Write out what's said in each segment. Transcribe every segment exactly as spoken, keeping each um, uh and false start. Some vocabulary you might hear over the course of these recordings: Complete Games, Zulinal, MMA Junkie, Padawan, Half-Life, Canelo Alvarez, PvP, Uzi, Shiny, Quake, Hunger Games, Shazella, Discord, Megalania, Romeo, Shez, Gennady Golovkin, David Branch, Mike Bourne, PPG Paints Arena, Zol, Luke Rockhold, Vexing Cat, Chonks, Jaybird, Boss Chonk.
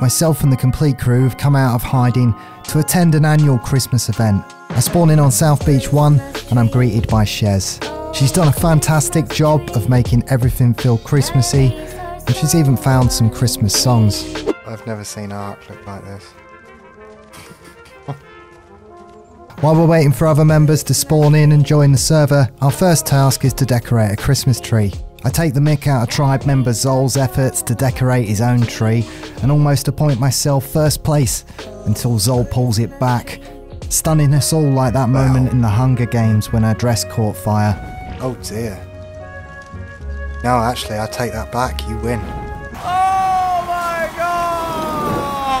myself and the complete crew have come out of hiding to attend an annual Christmas event. I spawn in on South Beach one and I'm greeted by Shez. She's done a fantastic job of making everything feel Christmassy, and she's even found some Christmas songs. I've never seen art look like this. While we're waiting for other members to spawn in and join the server, our first task is to decorate a Christmas tree. I take the mick out of tribe member Zol's efforts to decorate his own tree and almost appoint myself first place until Zol pulls it back, stunning us all like that wow. moment in the Hunger Games when her dress caught fire. Oh dear. No, actually, I take that back. You win. Oh my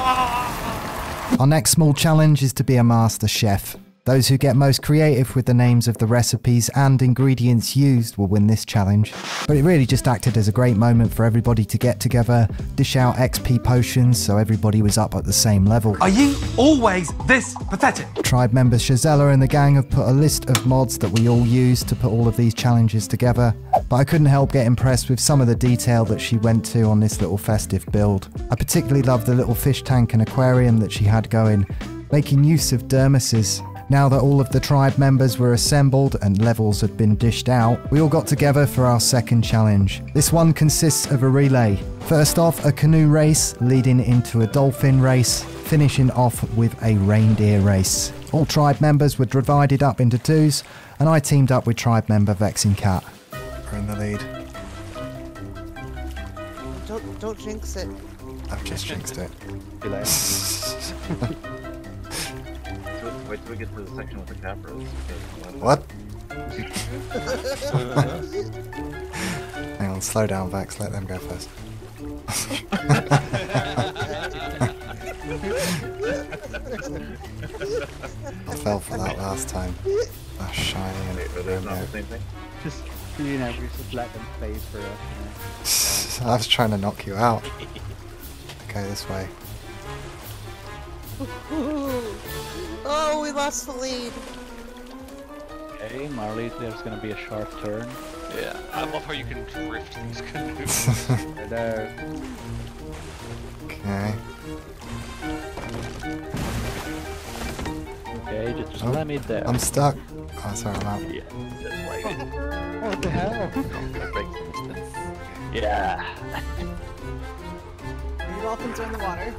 god! Our next small challenge is to be a master chef. Those who get most creative with the names of the recipes and ingredients used will win this challenge. But it really just acted as a great moment for everybody to get together, dish out X P potions so everybody was up at the same level. Are you always this pathetic? Tribe member Shazella and the gang have put a list of mods that we all use to put all of these challenges together, but I couldn't help get impressed with some of the detail that she went to on this little festive build. I particularly loved the little fish tank and aquarium that she had going, making use of dermises. Now that all of the tribe members were assembled and levels had been dished out, we all got together for our second challenge. This one consists of a relay. First off, a canoe race leading into a dolphin race, finishing off with a reindeer race. All tribe members were divided up into twos, and I teamed up with tribe member Vexing Cat. We're in the lead. Don't, don't jinx it. I've just jinxed it. Relay. Wait till we get to the section with the capros. What? Hang on, slow down, Vax. Let them go first. I fell for that last time. Oh, Shiny and Romeo. Just, you know, we just let them phase through us. I was trying to knock you out. Okay, this way. Oh, we lost the lead. Okay, Marley, there's gonna be a sharp turn. Yeah, I love how you can drift these canoes. Okay. Okay, just oh, let me there. I'm stuck. Oh, sorry, I'm out. Yeah, just like it. What the hell? I'm gonna break the distance. Yeah. You dolphins are in the water.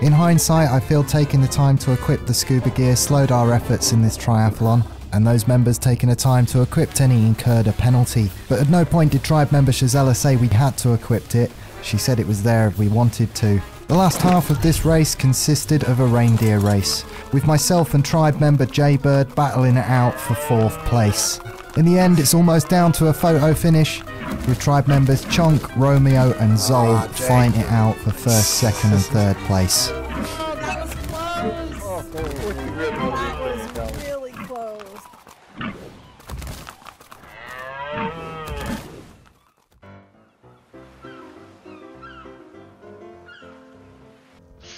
In hindsight, I feel taking the time to equip the scuba gear slowed our efforts in this triathlon, and those members taking the time to equip any incurred a penalty. But at no point did tribe member Shazella say we had to equip it. She said it was there if we wanted to. The last half of this race consisted of a reindeer race, with myself and tribe member Jaybird battling it out for fourth place. In the end, it's almost down to a photo finish, with tribe members Chonk, Romeo and Zol oh, fighting it out for first, second and third place. Oh, that was close! That was really close.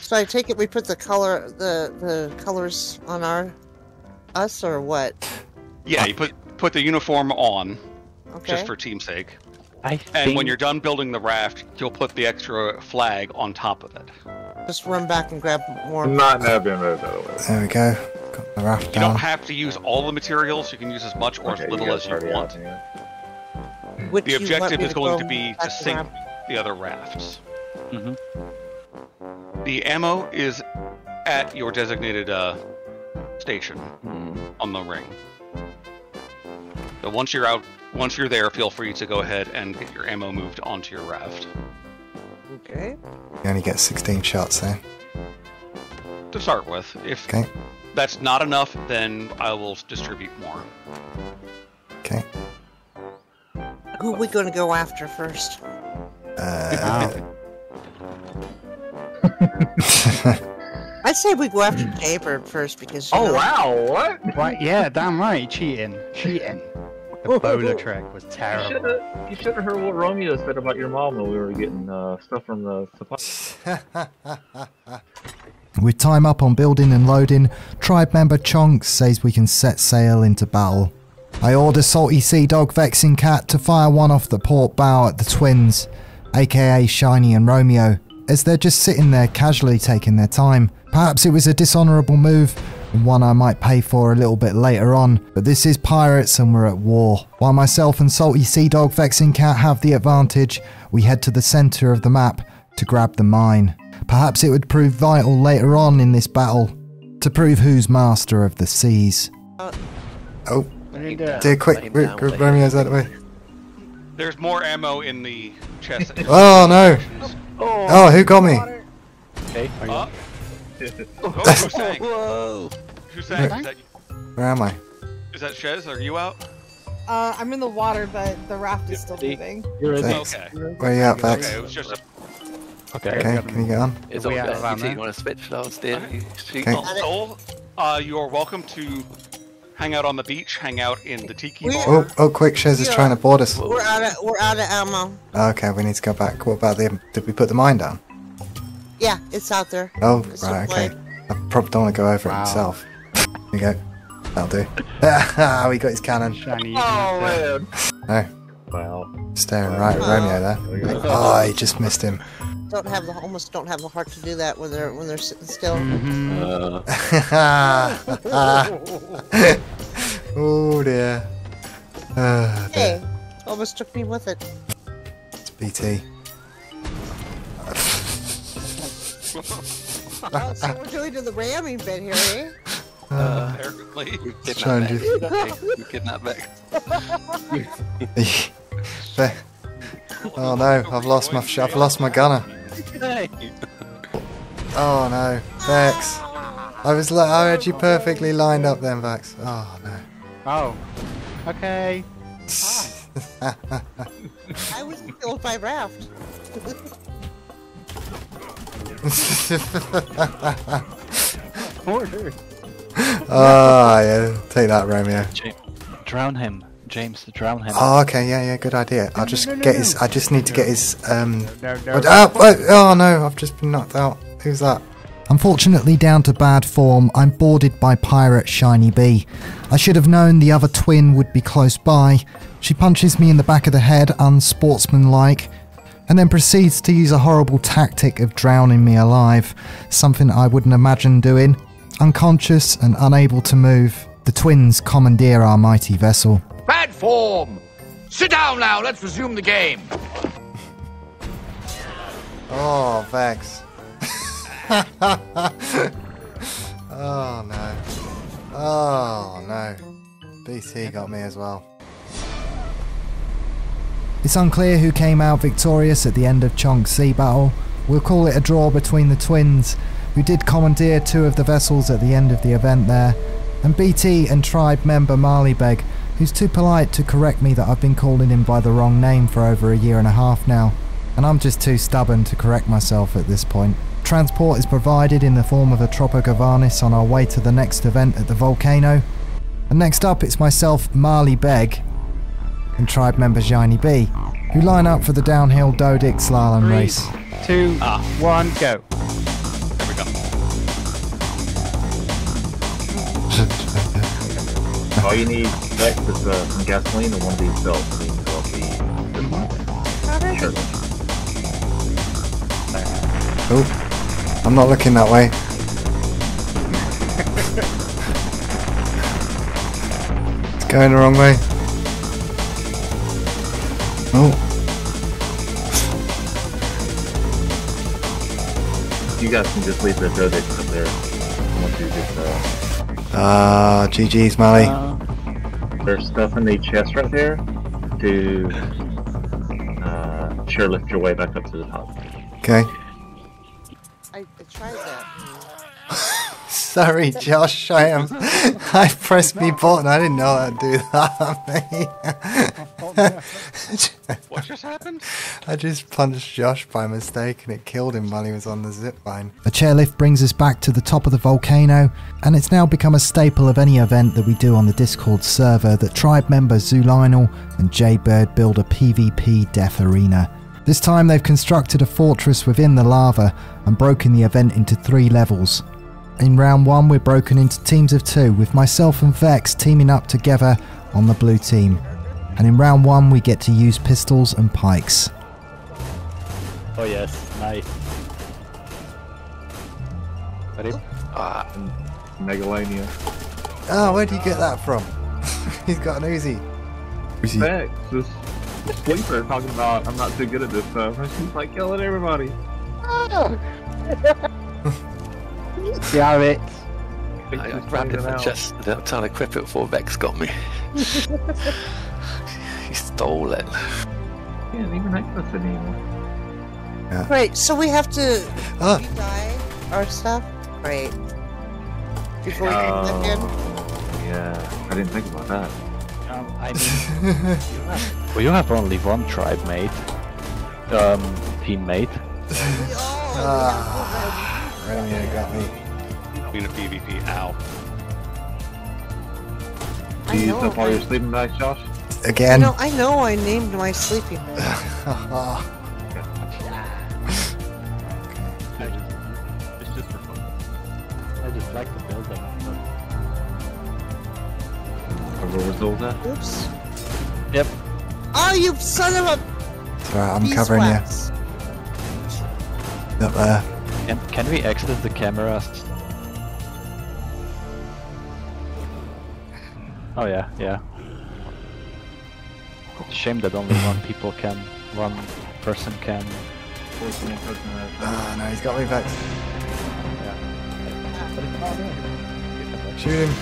So I take it we put the color, the, the colors on our, us or what? Yeah, you put, put the uniform on. Okay. Just for team's sake. I and think... when you're done building the raft, you'll put the extra flag on top of it. Just run back and grab more. Not now being read that way. There we go. Got the raft. You down. Don't have to use all the materials. You can use as much or okay, as little you as you want. Would the you objective is going go to be to sink raft? The other rafts. Mm-hmm. The ammo is at your designated uh, station mm. on the ring. So once you're out. Once you're there, feel free to go ahead and get your ammo moved onto your raft. Okay. You only get sixteen shots there. To start with. If okay. that's not enough, then I will distribute more. Okay. Who are we going to go after first? Uh... I'd say we go after Jaybird first because... Oh, know... wow, what? Right, yeah, damn right, cheating. Cheating. The bowler trick was terrible. You should have heard what Romeo said about your mom when we were getting uh, stuff from the supply. With time up on building and loading, tribe member Chonks says we can set sail into battle. I order salty sea dog Vexing Cat to fire one off the port bow at the twins, aka Shiny and Romeo, as they're just sitting there casually taking their time. Perhaps it was a dishonourable move, and one I might pay for a little bit later on, but this is Pirates and we're at war. While myself and Salty Sea Dog Vexing Cat have the advantage, we head to the centre of the map to grab the mine. Perhaps it would prove vital later on in this battle to prove who's master of the seas. Uh, oh, dear, quick, Romeo's that way. There's more ammo in the chest. Oh no! Oh, oh, who got me? Hey, are you? Uh, oh, whoa! Where, where am I? Is that Shez? Are you out? Uh, I'm in the water, but the raft is still moving. You're in. Okay. Where are you at, Vex? Okay, it was just a... Okay, okay, can you get on? It's all good. You, you want to switch downstairs? Okay. Zol, uh, you are welcome to hang out on the beach, hang out in the tiki bar. Oh, oh, quick, Shez is yeah. trying to board us. We're out of, we're out of ammo. Okay, we need to go back. What about the, did we put the mine down? Yeah, it's out there. Oh, it's right, okay. Play. I probably don't want to go over wow. it myself. There you go. That'll do. We got his cannon. Shiny. Oh, man. No. Wow. Staring right at oh. Romeo there. Oh, he just missed him. Don't have the almost don't have the heart to do that when they're when they're sitting still. Mm-hmm. uh. Oh dear. Uh, hey, dear. Almost took me with it. It's B T. Oh, so we're doing to the ramming bit here, eh? Uh, apparently, we kidnapped We kidnapped back. Oh no! I've lost my I've lost my gunner. Oh no, Vex! I was like, I had you perfectly lined up then, Vex. Oh no. Oh. Okay. I was killed by raft. Order. Ah, yeah. Take that, Romeo. Drown him. James, to drown him. Oh, okay, yeah, yeah, good idea. I'll just no, no, no, get no. his. I just need to get his. Um. No, no, no. Oh, oh, oh no! I've just been knocked out. Who's that? Unfortunately, down to bad form, I'm boarded by pirate Shiny B. I should have known the other twin would be close by. She punches me in the back of the head, unsportsmanlike, and then proceeds to use a horrible tactic of drowning me alive. Something I wouldn't imagine doing. Unconscious and unable to move, the twins commandeer our mighty vessel. Bad form! Sit down now, let's resume the game! Oh, Vex. Oh no. Oh no. B T got me as well. It's unclear who came out victorious at the end of Chonk's sea battle. We'll call it a draw between the twins, who did commandeer two of the vessels at the end of the event there, and B T and tribe member Marleybeg, who's too polite to correct me that I've been calling him by the wrong name for over a year and a half now, and I'm just too stubborn to correct myself at this point. Transport is provided in the form of a Tropogavanis on our way to the next event at the volcano, and next up it's myself, Marleybeg, and tribe member Shiny B, who line up for the downhill Dodic slalom Three, race. Two, ah. one, go. All you need next is uh, some gasoline and one of these belts. Oh, I'm not looking that way. It's going the wrong way. Oh. You guys can just leave the project up there. Once you just, uh, Ah, uh, G G's, Mally. Uh, There's stuff in the chest right there to uh, chairlift your way back up to the top. Okay. I, I tried that. Sorry, Josh. I am. I pressed me button. I didn't know I'd do that. What just happened? I just punched Josh by mistake and it killed him while he was on the zip line. A chairlift brings us back to the top of the volcano, and it's now become a staple of any event that we do on the Discord server that tribe members Zulinal and Jaybird build a PvP death arena. This time they've constructed a fortress within the lava and broken the event into three levels. In round one we're broken into teams of two, with myself and Vex teaming up together on the blue team. And in round one, we get to use pistols and pikes. Oh yes, nice. Ready? Ah, Megalania. Oh, where do you get that from? He's got an Uzi. Uzi. Thanks. This sleeper talking about I'm not too good at this stuff. I'm just like killing everybody. Damn it. I, I grabbed it from the chest and I'm trying to equip it before Vex got me. He stole it. He didn't even make us anymore. Yeah. Right, so we have to ah. rebuy our stuff? Right. Before we oh, can live in? Yeah, I didn't think about that. Um, I mean, you have... Well, you have only one tribe mate. Um, teammate. We all ah. have one. Romeo got me. In a PvP, ow. Do you use up all your sleeping bags, Josh? Again? No, I know I named my sleeping bag. Yeah. It's just for fun. I just like to build them. Over Oops. Yep. Oh, you son of a. Right, I'm covering wax. you. Up there. Can, can we exit the camera? Oh yeah, yeah. It's a shame that only one people can, one person can. Ah, oh, no, he's got me back. Yeah. Shoot him.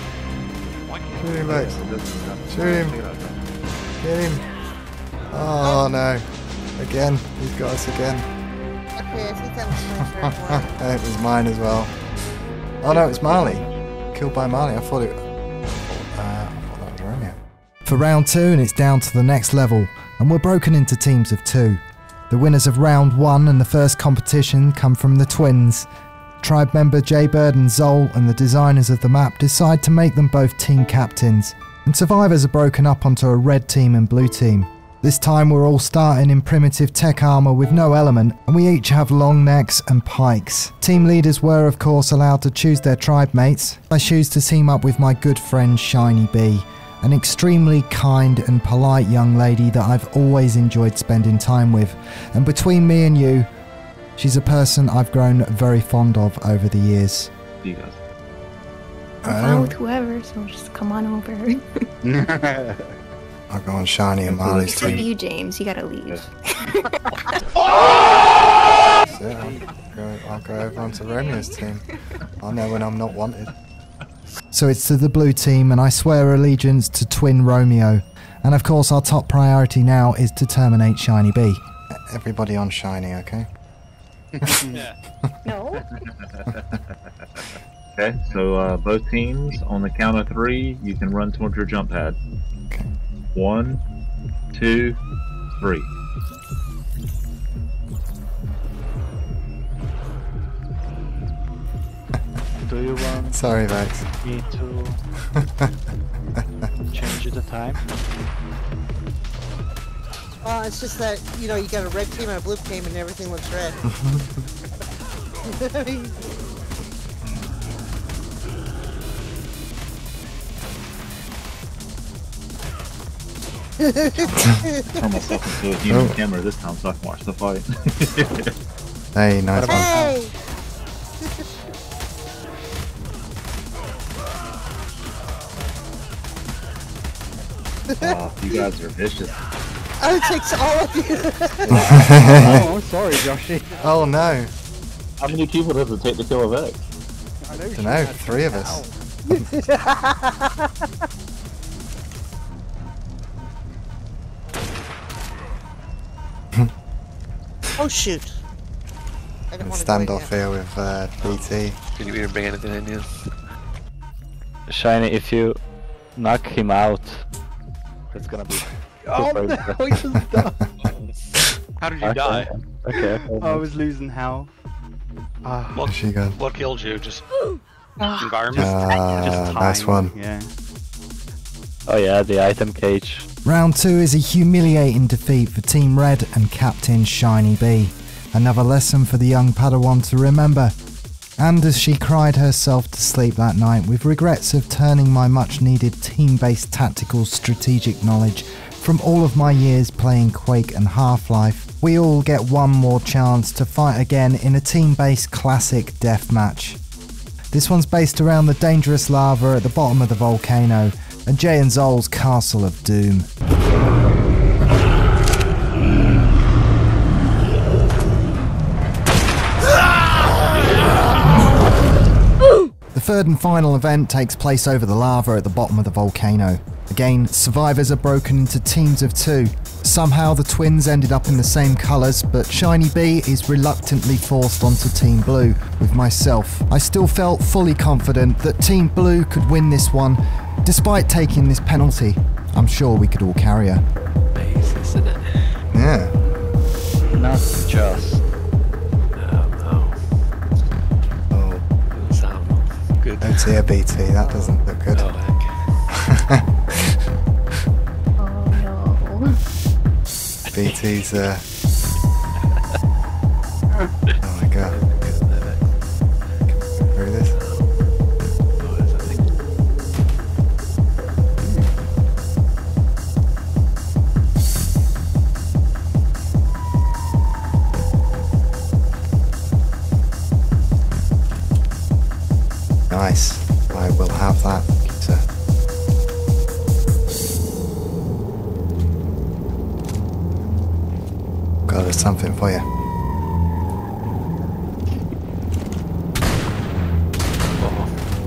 Shoot him, Vex. Shoot him. Get him. Oh no. Again, he's got us again. Okay, I think that was my It was mine as well. Oh no, it's Marley. Killed by Marley, I thought it... For round two, and it's down to the next level, and we're broken into teams of two. The winners of round one and the first competition come from the twins. Tribe member Jaybird and Zol and the designers of the map decide to make them both team captains, and survivors are broken up onto a red team and blue team. This time we're all starting in primitive tech armour with no element, and we each have long necks and pikes. Team leaders were of course allowed to choose their tribe mates. I choose to team up with my good friend Shiny B, an extremely kind and polite young lady that I've always enjoyed spending time with, and between me and you, she's a person I've grown very fond of over the years. You guys. I'm fine with whoever, so just come on over. I'll go on Shiny and Marley's team. Except you, James, you gotta leave. Yeah. So I'll, go, I'll go over onto Romeo's team. I know when I'm not wanted. So it's to the blue team, and I swear allegiance to twin Romeo. And of course our top priority now is to terminate Shiny B. Everybody on Shiny, okay? No. Okay, so uh, both teams, on the count of three, you can run towards your jump pad. Okay. One, two, three. Do you want Sorry, Max. me to change the time? Well, it's just that, you know, you got a red team and a blue team and everything looks red. I turned myself into a human oh. camera this time so I can watch the fight. Hey, nice one. Hey! Oh, you guys are vicious. Oh, it takes all of you. Oh, I'm sorry, Joshy. Oh, no. How many people does it take to kill a Vex? I don't know, three of us. Oh, shoot. I don't want to stand off here with uh, B T. Did you even bring anything in here? Shiny, if you knock him out, it's gonna be. Oh no! I just died. How did you okay. die? Okay. Oh, I was losing health. Uh, what, she got... what killed you? Just environment. Uh, just nice one. Yeah. Oh yeah, the item cage. Round two is a humiliating defeat for Team Red and Captain Shiny B. Another lesson for the young Padawan to remember. And as she cried herself to sleep that night with regrets of turning my much needed team-based tactical strategic knowledge from all of my years playing Quake and Half-Life, we all get one more chance to fight again in a team-based classic deathmatch. This one's based around the dangerous lava at the bottom of the volcano and Jay and Zol's Castle of Doom. The third and final event takes place over the lava at the bottom of the volcano. Again, survivors are broken into teams of two. Somehow the twins ended up in the same colours, but Shiny B is reluctantly forced onto Team Blue with myself. I still felt fully confident that Team Blue could win this one, despite taking this penalty. I'm sure we could all carry her. Amazing, isn't it? Yeah. Not just. Oh, no. Oh. Doesn't sound not good. Oh dear, B T, that doesn't look good. Oh, okay. B T's, uh... oh my god. Can we go through this? Hmm. Nice. I will have that. Thank you, sir. God, there's something for you.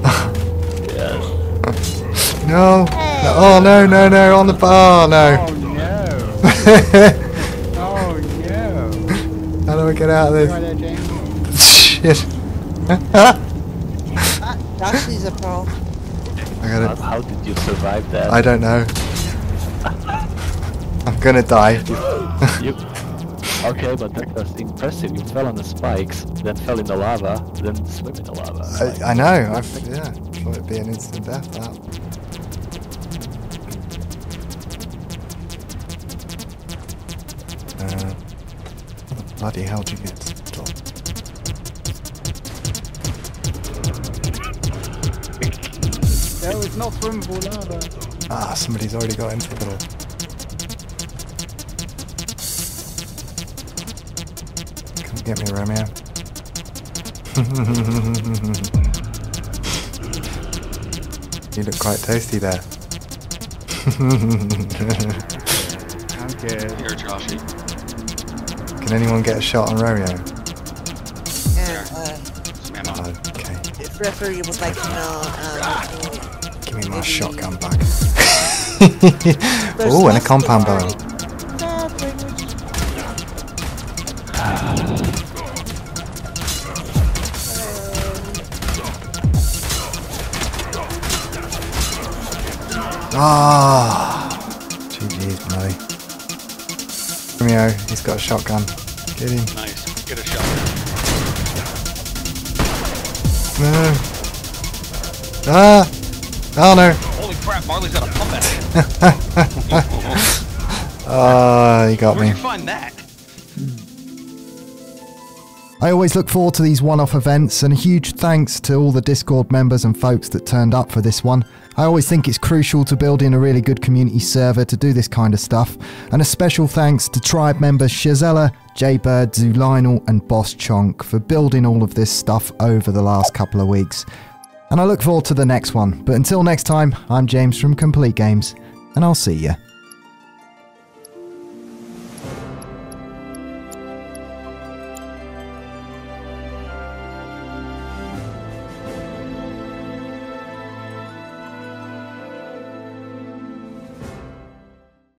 Oh. Yes. No. Hey. Oh no no no on the bar. Oh, no. Oh no. Oh no. How do I get out of this? Right there, shit. that, that is a pearl. I got it. How did you survive that? I don't know. I'm gonna die. you, you Okay, but that was impressive. You fell on the spikes, then fell in the lava, then swim in the lava. I, I know. I think, yeah, thought it'd be an instant death. Wow. Uh, what the bloody hell did you get to the top? That was not swimmable lava. Ah, somebody's already got into the little. Get me, Romeo. You look quite tasty there. I'm good. Here, Joshy. Can anyone get a shot on Romeo? Yeah, uh, okay. If referee would like to know, um, give me my shotgun back. Ooh, and a compound barrel. Ah, G G's, buddy. Romeo, he's got a shotgun. Get him. Nice. Get a shotgun. No. Ah. Oh no. Holy crap! Marley's got a pump at it. Ah, he got me. Where'd you find that? I always look forward to these one-off events, and a huge thanks to all the Discord members and folks that turned up for this one. I always think it's crucial to build in a really good community server to do this kind of stuff, and a special thanks to tribe members Shazella, Jaybird, Zulinal and Boss Chonk for building all of this stuff over the last couple of weeks. And I look forward to the next one, but until next time, I'm James from Complete Games, and I'll see ya.